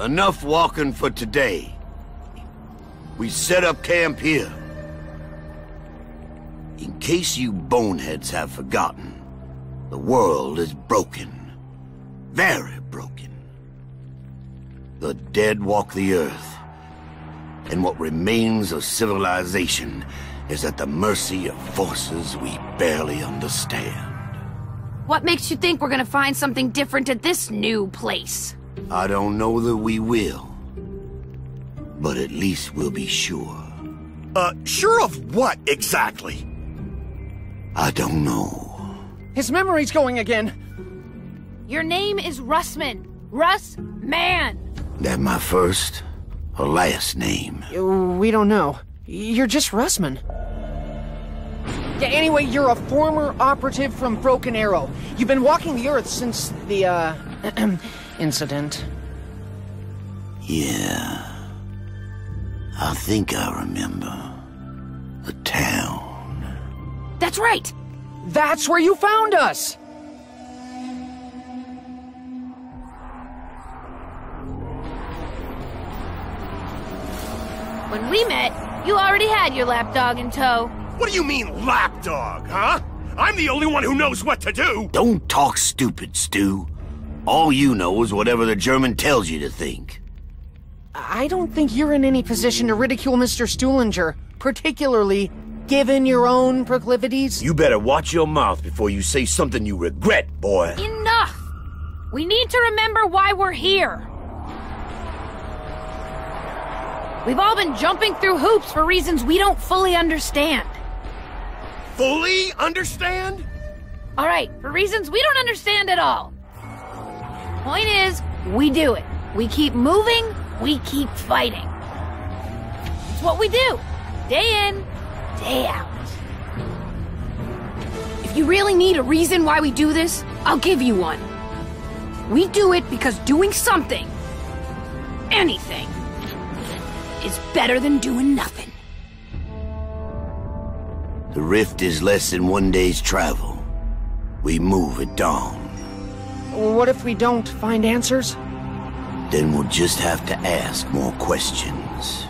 Enough walking for today. We set up camp here. In case you boneheads have forgotten, the world is broken. Very broken. The dead walk the earth, and what remains of civilization is at the mercy of forces we barely understand. What makes you think we're gonna find something different at this new place? I don't know that we will. But at least we'll be sure. Sure of what, exactly? I don't know. His memory's going again. Your name is Russman. Russman! That my first or last name? We don't know. You're just Russman. Yeah, anyway, you're a former operative from Broken Arrow. You've been walking the Earth since the, incident. Yeah. I think I remember. The town. That's right! That's where you found us! When we met, you already had your lapdog in tow. What do you mean, lapdog, huh? I'm the only one who knows what to do! Don't talk stupid, Stu. All you know is whatever the German tells you to think. I don't think you're in any position to ridicule Mr. Stuhlinger, particularly given your own proclivities. You better watch your mouth before you say something you regret, boy. Enough! We need to remember why we're here. We've all been jumping through hoops for reasons we don't fully understand. Fully understand? All right, for reasons we don't understand at all. Point is, we do it. We keep moving, we keep fighting. It's what we do, day in, day out. If you really need a reason why we do this, I'll give you one. We do it because doing something, anything, is better than doing nothing. The rift is less than one day's travel. We move at dawn. What if we don't find answers? Then we'll just have to ask more questions.